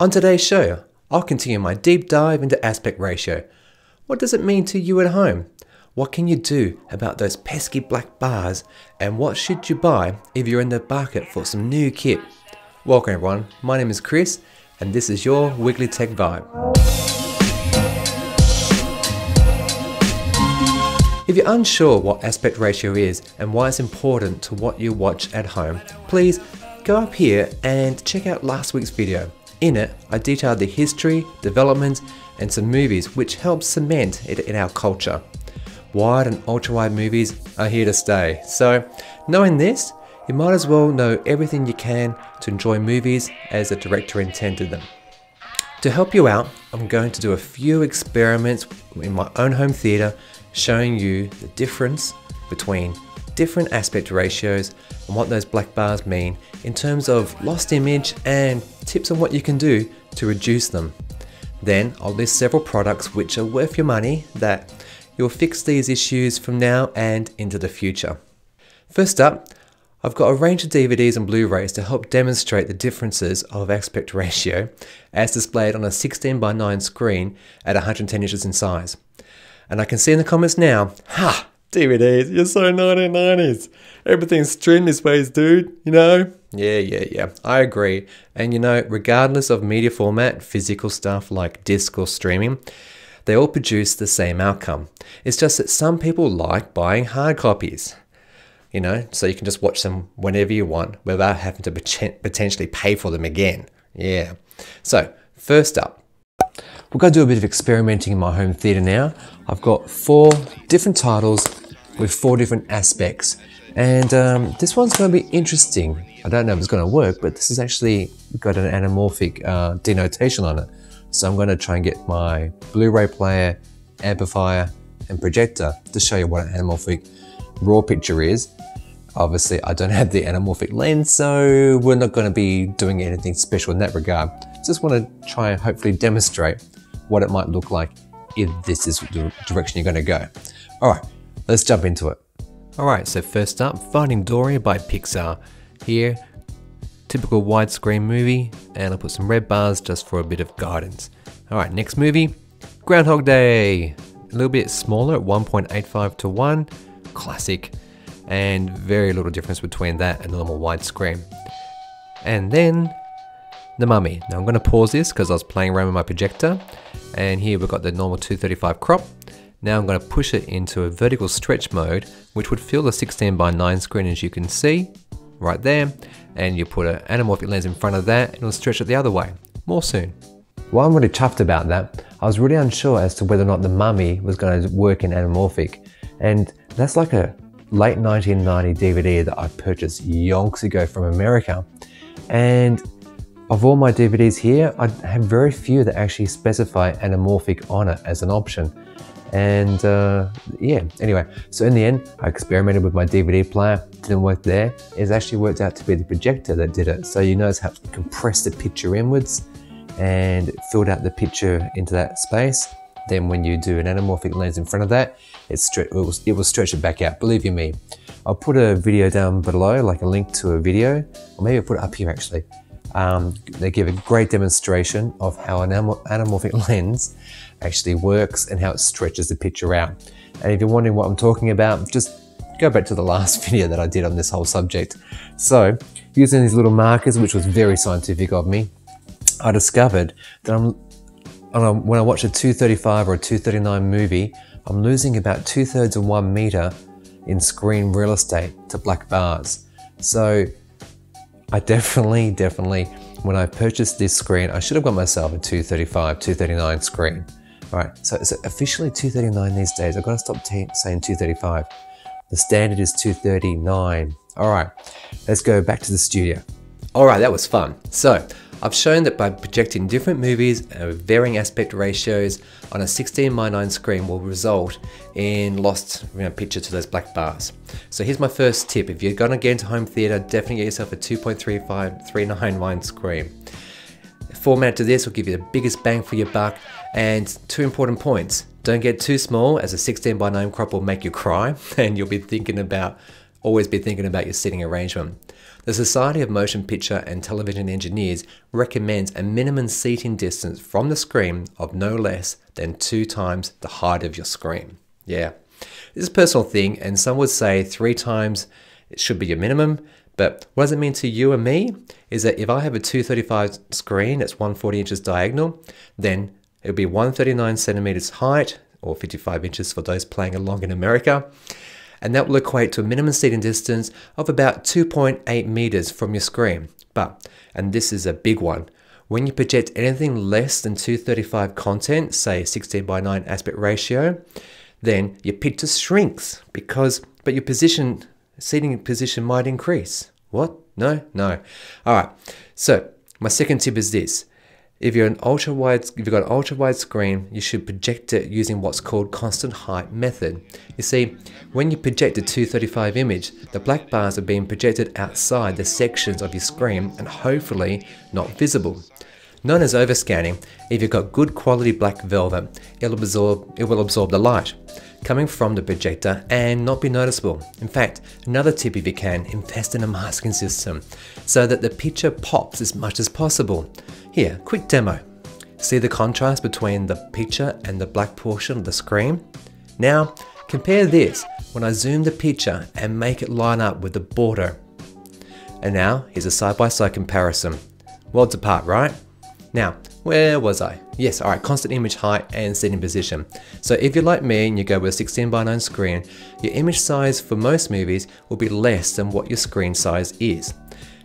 On today's show, I'll continue my deep dive into aspect ratio. What does it mean to you at home? What can you do about those pesky black bars? And what should you buy if you're in the market for some new kit? Welcome everyone, my name is Chris and this is your Weekly Tech Vibe. If you're unsure what aspect ratio is and why it's important to what you watch at home, please go up here and check out last week's video. In it, I detailed the history, developments, and some movies which help cement it in our culture. Wide and ultra-wide movies are here to stay. So, knowing this, you might as well know everything you can to enjoy movies as the director intended them. To help you out, I'm going to do a few experiments in my own home theater showing you the difference between different aspect ratios and what those black bars mean in terms of lost image and tips on what you can do to reduce them. Then I'll list several products which are worth your money that you'll fix these issues from now and into the future. First up, I've got a range of DVDs and Blu-rays to help demonstrate the differences of aspect ratio as displayed on a 16:9 screen at 110 inches in size. And I can see in the comments now, ha, DVDs, you're so 1990s. Everything's streamed this way, dude, you know? Yeah, I agree. And you know, regardless of media format, physical stuff like disc or streaming, they all produce the same outcome. It's just that some people like buying hard copies, you know, so you can just watch them whenever you want without having to potentially pay for them again. Yeah. So first up, we're going to do a bit of experimenting in my home theater now. I've got 4 different titles with 4 different aspects. And this one's going to be interesting. I don't know if it's going to work, but this has actually got an anamorphic denotation on it. So I'm going to try and get my Blu-ray player, amplifier, and projector to show you what an anamorphic raw picture is. Obviously, I don't have the anamorphic lens, so we're not going to be doing anything special in that regard. Just want to try and hopefully demonstrate what it might look like if this is the direction you're going to go. All right, let's jump into it. All right, so first up, Finding Dory by Pixar. Here, typical widescreen movie, and I'll put some red bars just for a bit of guidance. All right, next movie, Groundhog Day. A little bit smaller at 1.85:1, classic, and very little difference between that and normal widescreen. And then, The Mummy. Now I'm going to pause this because I was playing around with my projector, and here we've got the normal 235 crop. Now I'm going to push it into a vertical stretch mode, which would fill the 16:9 screen, as you can see right there, and you put an anamorphic lens in front of that and it'll stretch it the other way. More soon. Well, I'm really chuffed about that. I was really unsure as to whether or not The Mummy was going to work in anamorphic, and that's like a late 1990 DVD that I purchased yonks ago from America. And of all my DVDs here, I have very few that actually specify anamorphic on it as an option. And yeah, anyway, so in the end, I experimented with my DVD player, didn't work there. It's actually worked out to be the projector that did it. So you notice how it compressed the picture inwards and it filled out the picture into that space. Then when you do an anamorphic lens in front of that, it will stretch it back out, believe you me. I'll put a video down below, like a link to a video, or maybe I'll put it up here actually. They give a great demonstration of how an anamorphic lens actually works and how it stretches the picture out. And if you're wondering what I'm talking about, just go back to the last video that I did on this whole subject. So, using these little markers, which was very scientific of me, I discovered that when I watch a 235 or a 239 movie, I'm losing about 2/3 of 1 meter in screen real estate to black bars. So, I definitely, when I purchased this screen, I should have got myself a 235, 239 screen. All right, so it's officially 239 these days. I've got to stop saying 235. The standard is 239. All right, let's go back to the studio. All right, that was fun. So I've shown that by projecting different movies with varying aspect ratios on a 16:9 screen will result in lost picture to those black bars. So here's my first tip. If you're gonna get into home theater, definitely get yourself a 2.3539 screen. Format to this will give you the biggest bang for your buck, and 2 important points. Don't get too small, as a 16:9 crop will make you cry and you'll be thinking about, always be thinking about your seating arrangement. The Society of Motion Picture and Television Engineers recommends a minimum seating distance from the screen of no less than 2 times the height of your screen. Yeah, this is a personal thing, and some would say 3 times it should be your minimum. But what does it mean to you and me is that if I have a 235 screen that's 140 inches diagonal, then it would be 139 centimeters height, or 55 inches for those playing along in America. And that will equate to a minimum seating distance of about 2.8 meters from your screen. But, and this is a big one, when you project anything less than 235 content, say 16:9 aspect ratio, then your picture shrinks but your seating position might increase. What? No. All right. So my second tip is this. If you've got an ultra wide screen, you should project it using what's called constant height method. You see, when you project a 235 image, the black bars are being projected outside the sections of your screen and hopefully not visible. Known as overscanning, if you've got good quality black velvet, it will absorb the light coming from the projector and not be noticeable. In fact, another tip, if you can, invest in a masking system so that the picture pops as much as possible. Here, quick demo. See the contrast between the picture and the black portion of the screen? Now, compare this when I zoom the picture and make it line up with the border. And now, here's a side-by-side comparison. Worlds apart, right? Now, where was I? Yes, all right, constant image height and seating position. So if you're like me and you go with a 16:9 screen, your image size for most movies will be less than what your screen size is.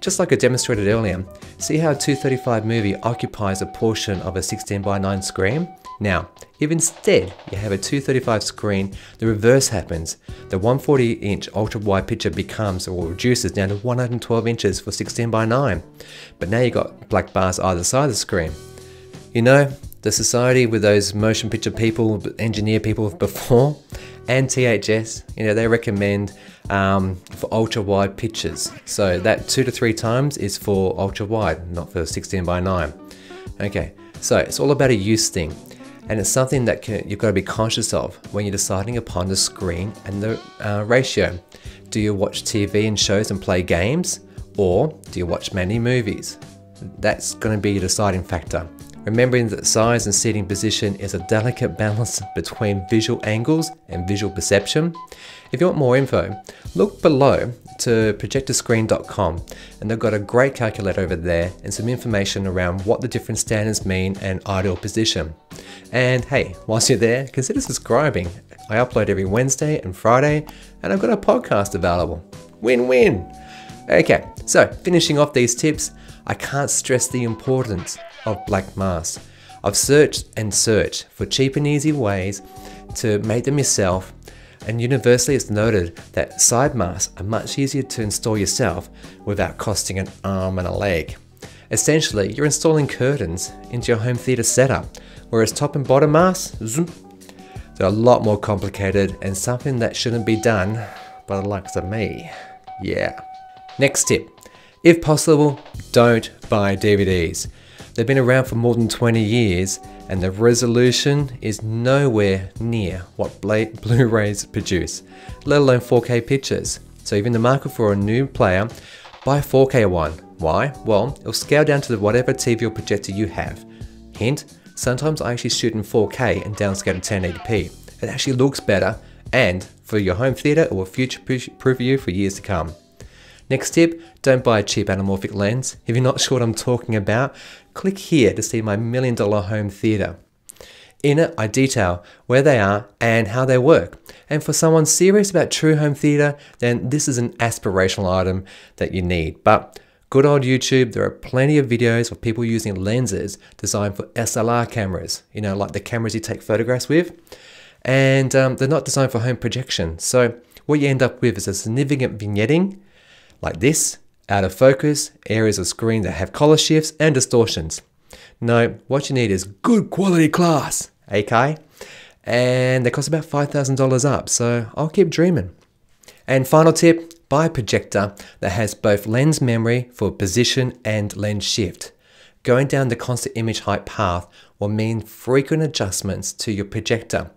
Just like I demonstrated earlier, see how a 235 movie occupies a portion of a 16:9 screen? Now, if instead you have a 235 screen, the reverse happens. The 140-inch ultra-wide picture becomes or reduces down to 112 inches for 16:9. But now you've got black bars either side of the screen. You know, the society with those motion picture people, engineer people before, and THS, you know, they recommend for ultra-wide pictures. So that 2 to 3 times is for ultra-wide, not for 16:9. Okay, so it's all about a use thing. And it's something that you've got to be conscious of when you're deciding upon the screen and the ratio. Do you watch TV and shows and play games? Or do you watch many movies? That's going to be your deciding factor. Remembering that size and seating position is a delicate balance between visual angles and visual perception. If you want more info, look below to projectorscreen.com, and they've got a great calculator over there and some information around what the different standards mean and ideal position. And hey, whilst you're there, consider subscribing. I upload every Wednesday and Friday, and I've got a podcast available. Win-win! Okay, so finishing off these tips, I can't stress the importance of black masks. I've searched and searched for cheap and easy ways to make them yourself, and universally it's noted that side masks are much easier to install yourself without costing an arm and a leg. Essentially, you're installing curtains into your home theater setup, whereas top and bottom masks, they're a lot more complicated and something that shouldn't be done by the likes of me. Yeah. Next tip, if possible, don't buy DVDs. They've been around for more than 20 years and the resolution is nowhere near what Blu-rays produce, let alone 4K pictures. So if you're in the market for a new player, buy a 4K one. Why? Well, it'll scale down to whatever TV or projector you have. Hint, sometimes I actually shoot in 4K and downscale to 1080p. It actually looks better and for your home theater it will future-proof you for years to come. Next tip, don't buy a cheap anamorphic lens. If you're not sure what I'm talking about, click here to see my $1 million home theater. In it, I detail where they are and how they work. And for someone serious about true home theater, then this is an aspirational item that you need. But good old YouTube, there are plenty of videos of people using lenses designed for SLR cameras, you know, like the cameras you take photographs with. And they're not designed for home projection. So what you end up with is a significant vignetting, like this, out of focus, areas of screen that have color shifts and distortions. No, what you need is good quality glass, okay? And they cost about $5,000 up, so I'll keep dreaming. And final tip, buy a projector that has both lens memory for position and lens shift. Going down the constant image height path will mean frequent adjustments to your projector.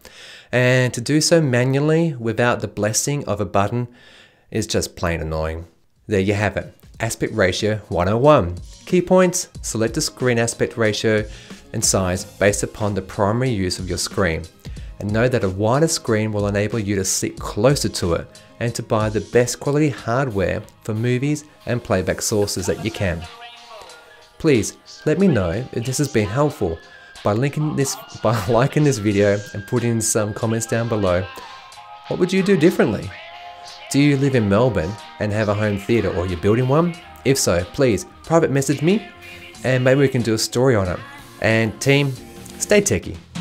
And to do so manually without the blessing of a button is just plain annoying. There you have it. aspect ratio 101. Key points, select the screen aspect ratio and size based upon the primary use of your screen. And know that a wider screen will enable you to sit closer to it and to buy the best quality hardware for movies and playback sources that you can. Please let me know if this has been helpful by liking this video and putting in some comments down below. What would you do differently? Do you live in Melbourne and have a home theatre, or you're building one? If so, please private message me and maybe we can do a story on it. And team, stay techie.